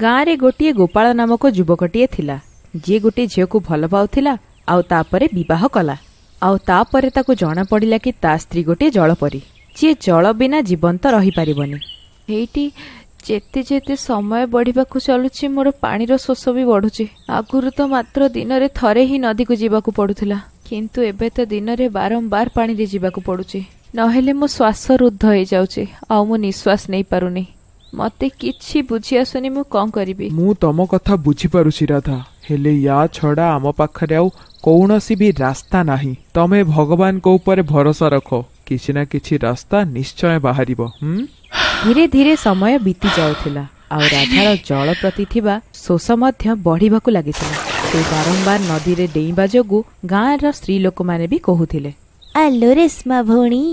गाँव गोटे गोपाल नामक युवकटीए थिला जी गोटे झील को भल पाला आह कला आउे जना पड़ा कि स्त्री गोटे जलपरी जी जल बिना जीवंत रही पारबनी। एटी जेते जेते समय बढ़िया चलुची मोर पानी शोष भी बढ़ुची। आगुरी तो मात्र दिन रे थरे ही नदी को जीवाकू पड़ुथिला किंतु एबे तो दिन रे बारंबार पानी रे जीवाकू पड़ुची। नहेले मो श्वास रुद्ध हो जाउची आ मो निश्वास नहीं पारुनी। मते किछि बुझी आसुनी मु कोन करबी। मु तम कथा बुझी पारुसी राधा हेले या छड़ा आम पाखरे आउ कोनोसी भी रास्ता नाही। तमे भगवान को ऊपर भरोसा रखो किछि ना किछि रास्ता निश्चय बाहरिबो। धीरे धीरे समय बीती जाउथिला आ राधार जल प्रति थिबा शोष मध्य बढ़िबाकू लागिथिला। से बारंबार नदी रे डेइबा जोगु गाँर स्त्री लोक माने भी कहूथिले आलो रेश्मा भौणी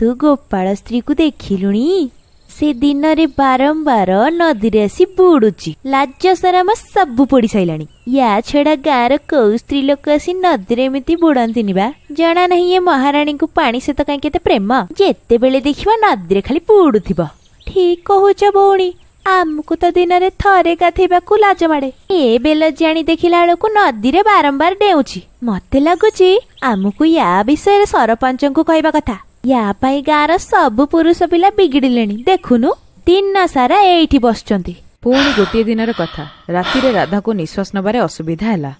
तू गोपाल स्त्री को देखिलुणी से दिन रे बारंबार नदी रे आसी बुडुची लाज सारा म सब पड़ी सैलाणी या छड़ा गाँर कौ स्त्री लोक आसी नदी रे एमती बुडंतिनि बा जाना नहीं ये महाराणी को पानी से तो काई केते प्रेम जेते बेले देखिबा नदी रे खाली बुडुथिबा। ठीक कहूछ भौणी आमको तो दिन रे थरे गाधेबाकू लाज माड़े ए बेल जाणी देखिला बेलकू नदी रे बारंबार डेउची। मते लागुची आमको या विषय रे सरपंच को कहबा कथा या पाई गाँर सब पुरुष पिला बिगिड़े देखुनु दिन सारा एठी बसचंती। पुणी गोटे दिन कथा राति रे राधा को निश्वास नबारे असुविधा हैला।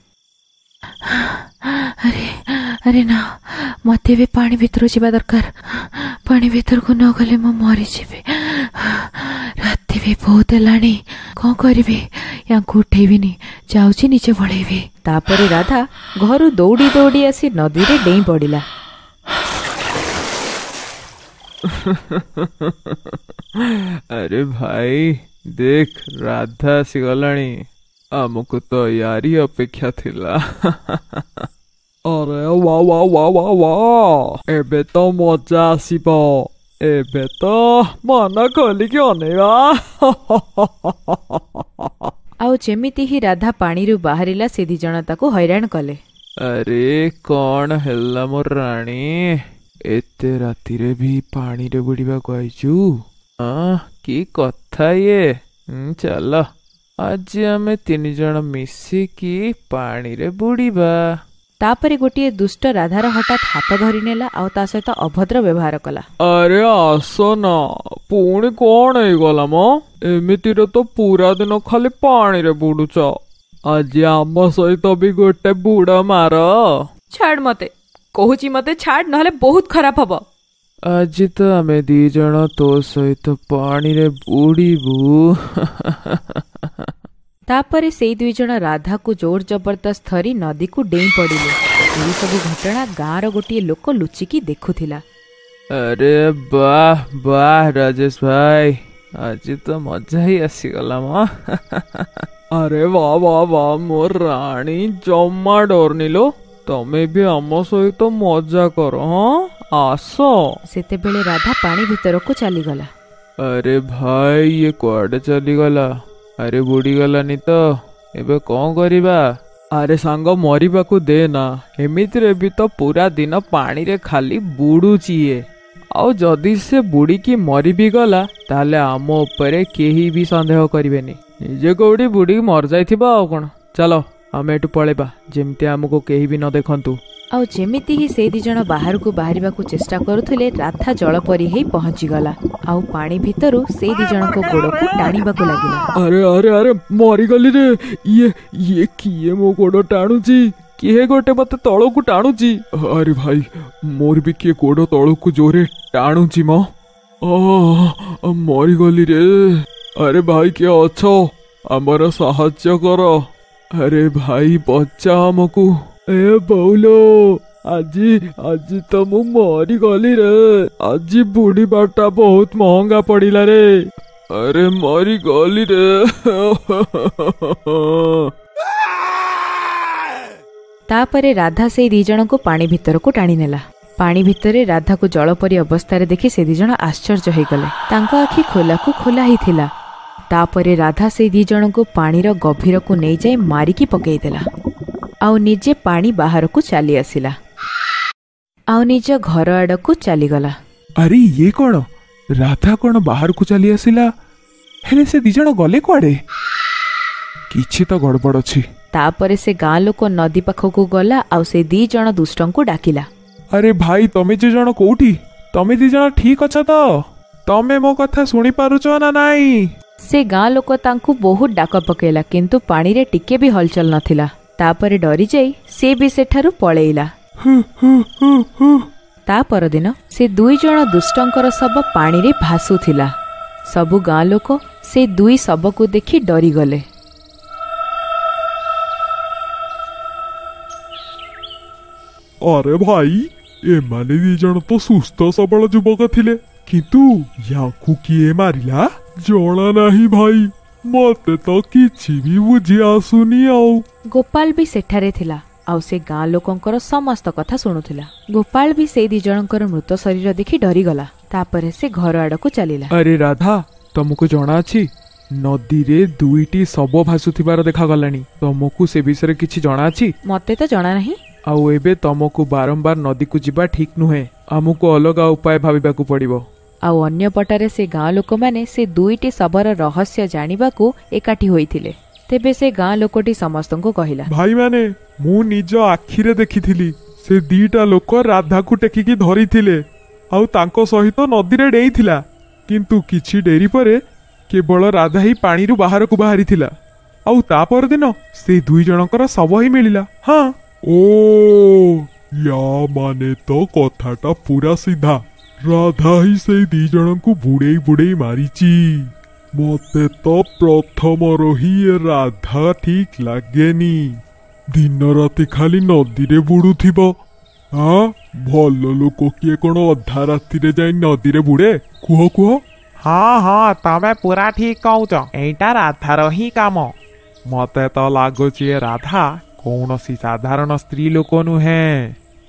अरे अरे ना मते भी पानी भितर जीवा दरकार पानी भितर को न गले म मरी जीवे। राति भी बहुत लाणी कौन करबे या उठेबिनी जाउची नीचे बळेबे। तापरे राधा घरु दौड़ी दौड़ी आसी नदी रे डेई पड़िला। अरे भाई देख राधा सिगलाणी आमको तो यारी अपेक्षा थिला। अरे वाह वाह वाह वाह वाह एबे तो मजा आसीबो एबे तो मन खोली के अनेवा। आउ जेमिति ही राधा पानी रु बाहरिला से दी जणता को हैरान कले। अरे कौन हेल्ला मोर राणी एते राति रे भी पानी रे बुड़ीबा कहचू की कथा ये। चल आज आम तीन जन मिसी की पानी रे बुड़ीबा। तापरे गोटे दुष्ट राधार हठात हाथ धरी नेला आउ ता सहित अभद्र व्यवहार कला। अरे आसो ना पुणी कौन है गला मो एमिति रे तो पूरा दिन खाली पानी रे बुड़ुच आज आम सहित भी गोटे बुड़ मार। छाड़ मते कहूची मते छाड़ नहले बहुत खराब हब। आज तो आम दी जन तो सहित पानी रे बुड़ीबू। तापरे से दुई जन राधा को जोर जबरदस्त थरी नदी को डेई पड़िले। ये सब घटना गाँर गोटे लोक लुचिकी देखुथिला। अरे वाह वाह राजेश भाई आज तो मजा ही आसीगला म। अरे वाह वाह वाह मोर राणी जम्मा डरनी लो तमे भी आम सहित तो मजा कर आस। सेते बेले राधा पानी भीतर को चली गला। अरे भाई ये कुआडे चली गला। अरे बुड़ी गला नी तो एबे कौन करिबा। अरे सांग मरिबा को देना एमिति रे भी तो पूरा दिन पानी रे खाली बुड़ुची आउ जदि से बुड़ी की मरि भी गला ताले आम ऊपर केही भी संदेह करिबेनी निजे कोडी बुड़ी मर जाइथिबा आ कोन। चलो आम एटू पलैबा जेमती आमको केही भी न देखंतु। आउ जेमिति ही से दी जण बाहर को बाहरिबा को चेष्टा करुथिले राधा जलपरी हे पहुंची गला आउ पानी भितरु से दी जण को गोड़ को टाणीबा को लागिला। अरे अरे अरे मरी गली रे ये ये किए मो गोड़ टाणुची किए गोटे मते तळो को टाणुची। अरे भाई मोर भी किए गोड़ तळो को जोरे टाणुची मो ओ मरी गली रे। अरे भाई के अच्छो हमर सहाय्य करो। अरे भाई बच्चा हमको ए बौलो आजी आजी तो मु मरी गली रे आजी बुढ़ी बाटा बहुत महंगा पड़िला रे। अरे मरी गली रे। तापरे राधा से दी जण को पानी भीतर को टाणी नेला। पानी भीतर राधा को जलपरी अवस्था रे देखि से दी जण आश्चर्य हो गले। तांको आखी खोला को खोला ही थिला। तापरे राधा से दी जण को पानी रो गभीर को नै जाय मारी की पकेई देला आउ निजे पानी बाहर को चली आसिला आउ निजे घर आड़ को चली गला। अरे ये कौन राधा कौन बाहर को चली आसिला हेले से दी जण गले कोड़े। किछि तो गड़बड़ अछि। तापरे से गाँ लोक नदी पाखक गला आउ से दी जण दुष्टं को डाकिला। अरे भाई तमे जे जण कोठी तमे दी जण ठीक अछ त तमे मो कथा सुनी पारुचो ना नाही। से गाँ लोक तांकु बहुत डाक पकेला किंतु पानी रे टिके भी हलचल नथिला। तापरे डरी जाई से भी सेठारु पळेइला। ता परदिन से दुई जण दुष्टंकर सब पानी रे भासुथिला। सबु गाँ लोक से दुई शव को देखी डरी गले। अरे भाई एमाने दी जण तो सुस्थ सबल युवक थिले किंतु याकु किए मारिला जोणा नाही। भाई मते तो किछि भी बुझी आसुनी। आउ गोपाल भी सेठारे थिला आउ से गाँ लोकंकर समस्त कथा सुनुथिला। गोपाल भी से दी जणकर मृत शरीर देखि डरी गला। तापरे से घर आड़ को चलिला। अरे राधा तुमको जोणा अछि नदी रे दुईटी शव भासुथिबार देखा गलानी तुमको से विषय रे किछि जोणा अछि? मते तो जोणा नाही। आउ एबे तमको बारंबार नदी को जीवा ठीक नुहे आमुको अलग उपाय भाविबाकु पड़िबो। आउ अन्य पटारे से गाँ लोक माने से दुईटी शबर रहस्य जानिबाकु एकाठी होइथिले। तेबे से गाँ लोकटी समस्तंको कहिला। भाई माने मु निज आखिरे देखिथिली से दीटा लोक राधा को टेकिकी धरिथिले आउ तांको सहित नदी रे डेइथिला किंतु किछि डेरी परे केवल राधा ही पानी रु बाहर को बाहरिथिला आउ ता पर दिन से दुई जनकर शव ही मिलिला। हां ओ या माने तो कथाटा पूरा सीधा राधा ही से दी जन को बुड़े बुड़े मारिची। मते तो प्रथम रही राधा ठीक लागेनी दिन राति खाली नदी रे बुड़ुथिब। हां भल लोक किए कोन अधा राति रे जाई नदी रे बुड़े कुहो कुहो। हां हां तमे पूरा ठीक कहू छ एटा राधा रही काम। मते तो लागोची राधा कौनसी साधारण स्त्री लोक नुहे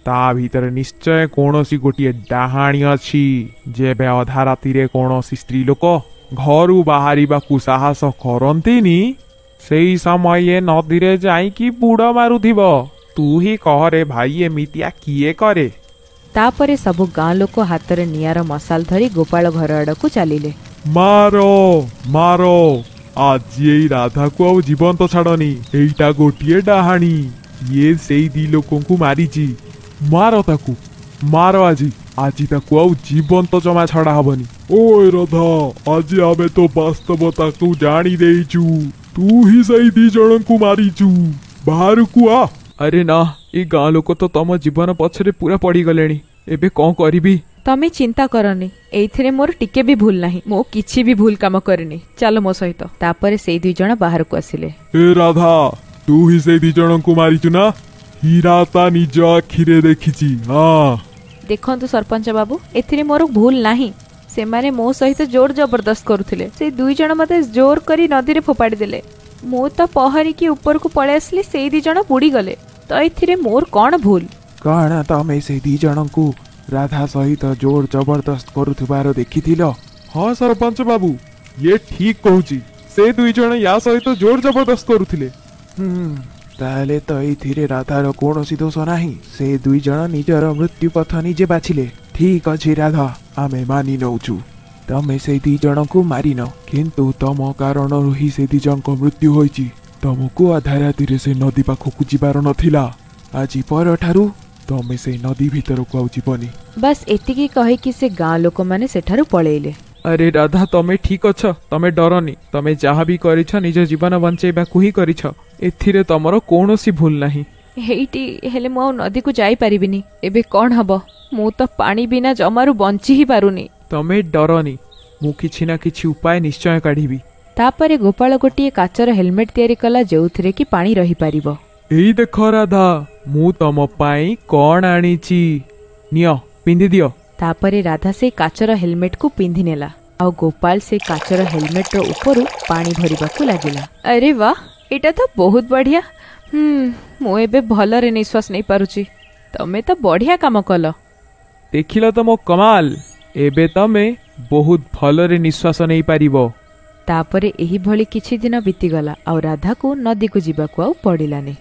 ता भीतर निश्चय कौनसी गोटे डाहाणी अछि जेबे अधा राति रे कौनसी स्त्री लोक घर बाहरिबाकु साहस करंतीनी सेही समय नदी रे जाई कि बुड़ मारुथिबो। तू ही कह रे भाई एमितिया किए करे। तापरे सब गाँ लोक हाथ रे नियार मसाल धरी गोपाल घर आड़ को चलिले। मारो मारो आज ये राधा को आउ जीवन तो छाड़नी एटा गोटे डाहाणी ये से दी लोकों को मारिची। मारो ताकू मारो आजी आजी ताकू आउ जीवन तो जमा छाड़ा हबनी। ओए राधा आजी आबे तो वास्तवता को जानी देइचू तू ही सही दी जणन को मारिचू बाहर को आ। अरे ना ई गाँ लोक तो तम जीवन पछरे पूरा पड़ी गलेनी एबे कोन करबी। तमे चिंता करनी एइथिरे मोर टिके भी भूल नाही मो किछि भी भूल काम करनी चलो मो सहित। तापरे से दुई जण बाहर को आसिले। ए राधा तू ही से दुई जण को मारिचु ना हीराता निज आखिरे देखिची। हां देखंतु सरपंच बाबू एथिरे मोर भूल नाही से माने मो सहित जोर जबरदस्त करूथिले से दुई जण मते जोर करी नदी रे फोपाडी देले मो तो पहरी के ऊपर को पळे आसली से दुई जण बुडी गले तो एथिरे मोर कोन भूल। काणा तमे से दुई जण को राधा सहित जोर जबरदस्त करूथिबार देखिथिल। हां सरपंच बाबू ये ठीक कहूची से दुई जण या सहित जोर जबरदस्त करूथिले। ताले तो एथिरे राधार कोनोसी दोष नाही से दुई जण निजर मृत्यु पथ निजे बाछिले। ठीक अछि राधा आमे मानि नउचू तमे से दुई जण को मारिनो किंतु तम कारण रोही से दुई जण को मृत्यु होईची तमको आधा रातिरे से नदी पाखकु जिबार नथिला आजि परठारू तमे से नदी भीतर को आउ जीवनी। बस एतिकी कहि कि से गाँ लोक माने सेठारु पळेइले। अरे राधा तमे ठीक अछ तमे डरनी तमे जहा भी करिछ निज जीवन बंचेबा को ही करिछ एथिरे तमरो कोनोसी भूल नाही। हेइटी हेले मो नदी को जाई परिबिनी एबे कोन हबो मो तो पानी बिना जमारु बंची ही पारुनी। तमे डरनी मु किछि ना किछि उपाय निश्चय काढिबी। तापरे गोपाल गोटिए काचर हेलमेट तयारी कला जेउथिरे कि पानी रही पारिबो। एई देखो राधा मु तम पाई कोन आनीची नियो पिंधि दियो। तापरे राधा से काचर हेलमेट को पिंधि नेला और गोपाल से काचर हेलमेट रो ऊपर पानी भरिबा को लागिला। अरे वाह एटा तो बहुत बढ़िया। मु एबे भल रे निश्वास नै पारुची। तमे तो बढ़िया काम कलो। देखिला तमो कमाल एबे तमे बहुत भल रे निश्वास नै पारिबो। तापरे एही भली किछि दिन बीती गला और राधा को नदी को जीवा को पड़िलानी।